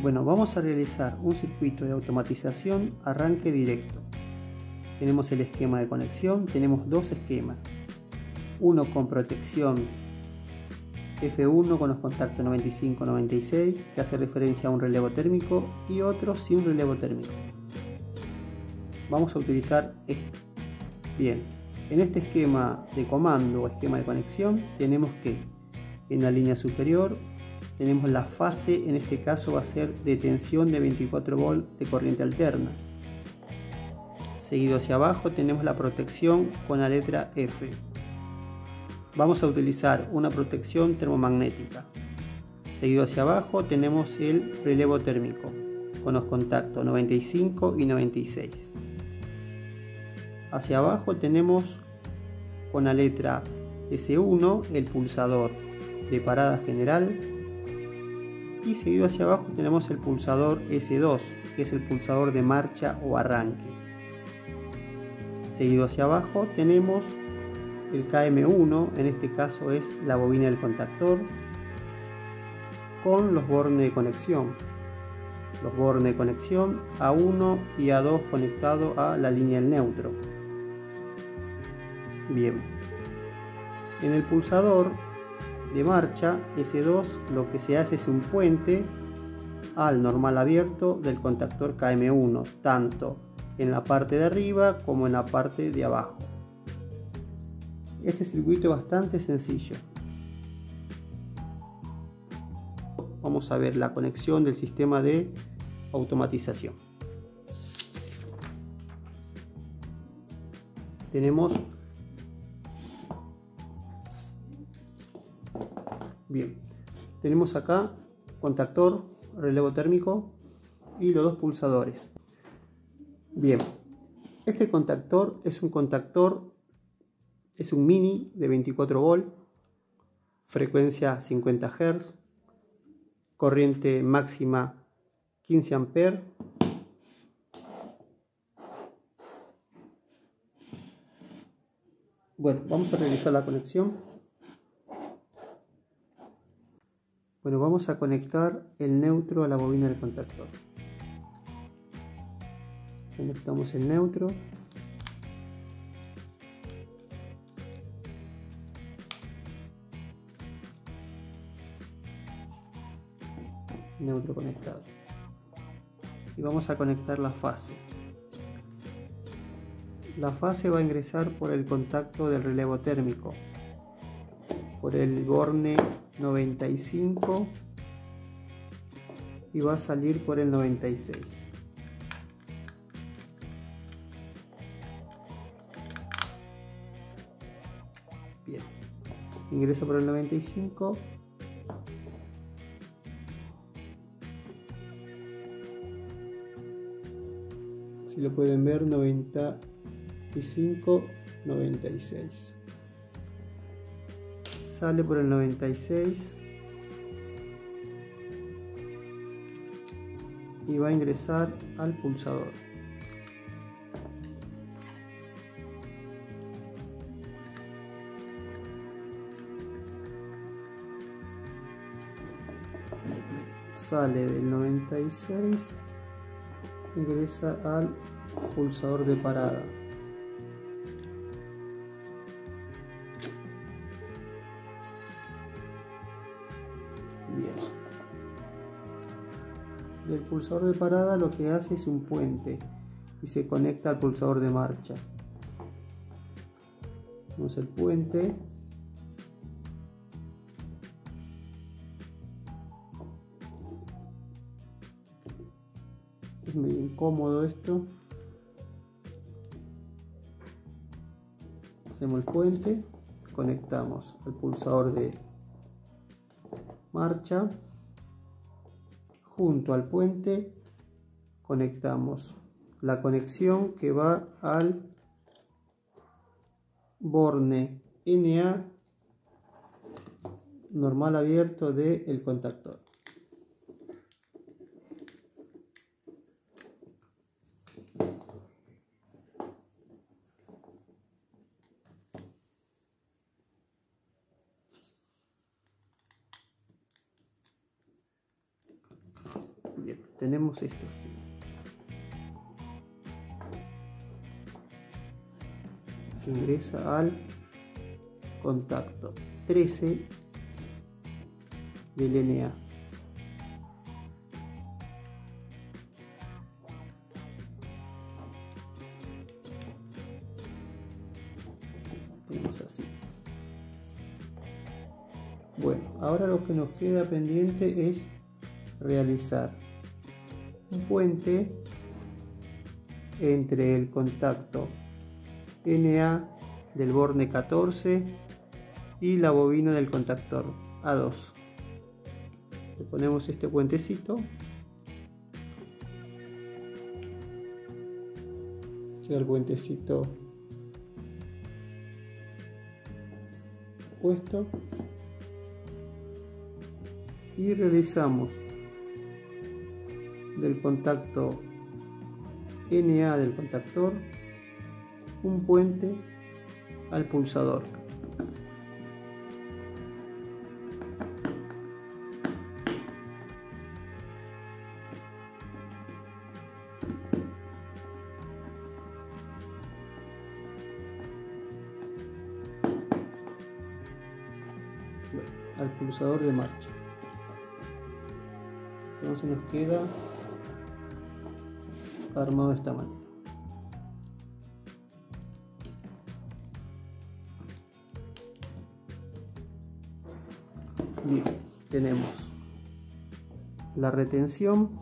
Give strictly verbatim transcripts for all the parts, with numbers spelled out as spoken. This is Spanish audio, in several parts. Bueno, vamos a realizar un circuito de automatización arranque directo. Tenemos el esquema de conexión, tenemos dos esquemas. Uno con protección efe uno con los contactos noventa y cinco noventa y seis, que hace referencia a un relevo térmico, y otro sin relevo térmico. Vamos a utilizar este. Bien, en este esquema de comando o esquema de conexión tenemos que en la línea superior tenemos la fase, en este caso va a ser de tensión de veinticuatro volts de corriente alterna. Seguido hacia abajo tenemos la protección con la letra efe. Vamos a utilizar una protección termomagnética. Seguido hacia abajo tenemos el relevo térmico con los contactos noventa y cinco y noventa y seis. Hacia abajo tenemos con la letra ese uno el pulsador de parada general, y seguido hacia abajo tenemos el pulsador ese dos, que es el pulsador de marcha o arranque. Seguido hacia abajo tenemos el ka eme uno, en este caso es la bobina del contactor, con los bornes de conexión. Los bornes de conexión a uno y a dos conectados a la línea del neutro. Bien, en el pulsador de marcha ese dos lo que se hace es un puente al normal abierto del contactor ka eme uno, tanto en la parte de arriba como en la parte de abajo. Este circuito es bastante sencillo. Vamos a ver la conexión del sistema de automatización. Tenemos bien, tenemos acá contactor, relevo térmico y los dos pulsadores. Bien, este contactor es un contactor, es un mini de veinticuatro volts, frecuencia cincuenta hercios. Corriente máxima quince amperes, bueno, vamos a realizar la conexión. Bueno, vamos a conectar el neutro a la bobina del contactor. Conectamos el neutro. Neutro conectado, y vamos a conectar la fase. La fase va a ingresar por el contacto del relevo térmico, por el borne noventa y cinco, y va a salir por el noventa y seis. Bien, ingresa por el noventa y cinco. Si lo pueden ver, noventa y cinco noventa y seis, sale por el noventa y seis y va a ingresar al pulsador. Sale del noventa y seis, ingresa al pulsador de parada. Bien. Del pulsador de parada lo que hace es un puente y se conecta al pulsador de marcha. Vamos al puente. Es medio incómodo esto. Hacemos el puente, conectamos el pulsador de marcha, junto al puente conectamos la conexión que va al borne ene a normal abierto del contactor. Bien. tenemos esto así. Ingresa al contacto trece del N A. Tenemos así. Bueno, ahora lo que nos queda pendiente es realizar un puente entre el contacto N A del borne catorce y la bobina del contactor A dos. Le ponemos este puentecito y el puentecito puesto, y realizamos del contacto N A del contactor un puente al pulsador. Bueno, al pulsador de marcha. Entonces nos queda armado de esta manera. Bien, tenemos la retención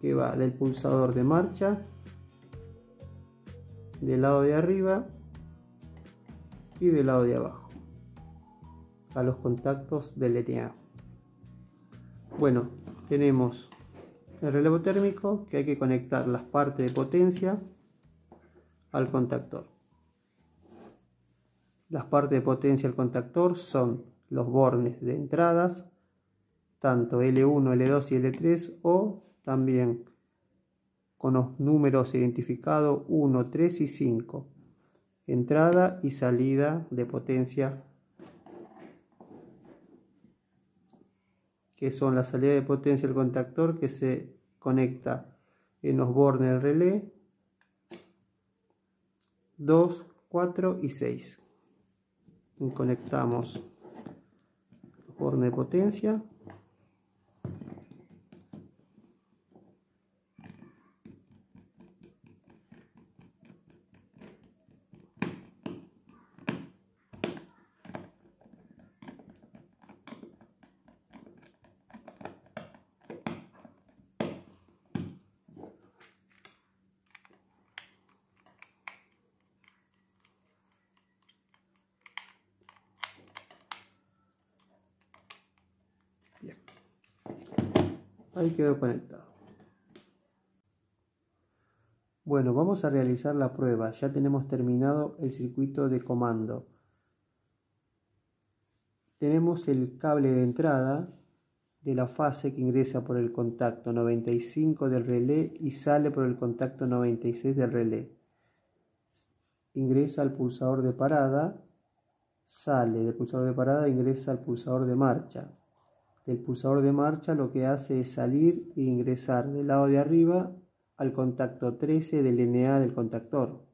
que va del pulsador de marcha del lado de arriba y del lado de abajo a los contactos del N A. Bueno, tenemos el relevo térmico, que hay que conectar las partes de potencia al contactor. Las partes de potencia al contactor son los bornes de entradas, tanto L uno, L dos y L tres, o también con los números identificados uno, tres y cinco, entrada y salida de potencia, que son la salida de potencia del contactor que se conecta en los bornes del relé dos, cuatro y seis. Y conectamos borne de potencia . Bien. Ahí quedó conectado. Bueno, vamos a realizar la prueba. Ya tenemos terminado el circuito de comando. Tenemos el cable de entrada de la fase que ingresa por el contacto noventa y cinco del relé y sale por el contacto noventa y seis del relé. Ingresa al pulsador de parada, sale del pulsador de parada, ingresa al pulsador de marcha. El pulsador de marcha lo que hace es salir e ingresar del lado de arriba al contacto trece del N A del contactor.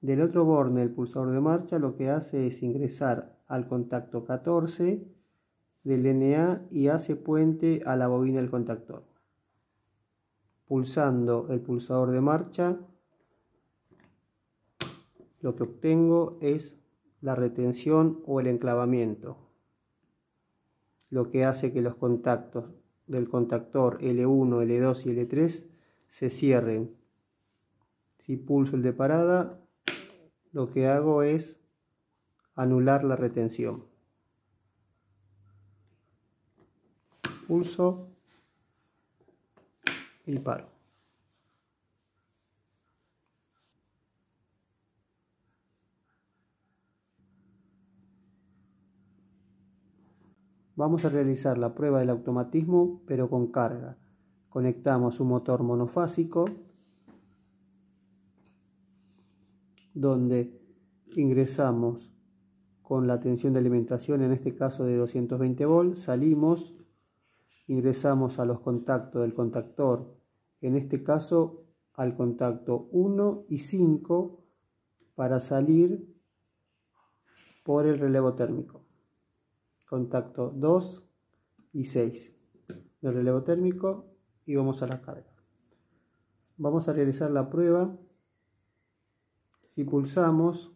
Del otro borne, el pulsador de marcha lo que hace es ingresar al contacto catorce del N A y hace puente a la bobina del contactor. Pulsando el pulsador de marcha, lo que obtengo es la retención o el enclavamiento, lo que hace que los contactos del contactor L uno, L dos y L tres se cierren. Si pulso el de parada, lo que hago es anular la retención. Pulso y paro. Vamos a realizar la prueba del automatismo, pero con carga. Conectamos un motor monofásico, donde ingresamos con la tensión de alimentación, en este caso de doscientos veinte volts, salimos, ingresamos a los contactos del contactor, en este caso al contacto uno y cinco, para salir por el relevo térmico. Contacto dos y seis del relevo térmico y vamos a la carga. Vamos a realizar la prueba. Si pulsamos,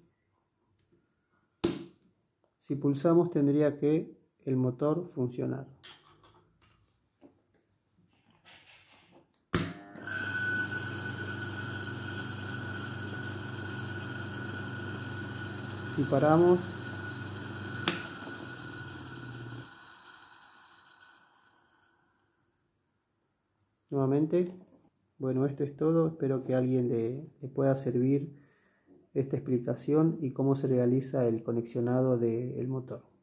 si pulsamos tendría que el motor funcionar. Si paramos, nuevamente. Bueno, esto es todo. Espero que a alguien le, le pueda servir esta explicación y cómo se realiza el conexionado del motor.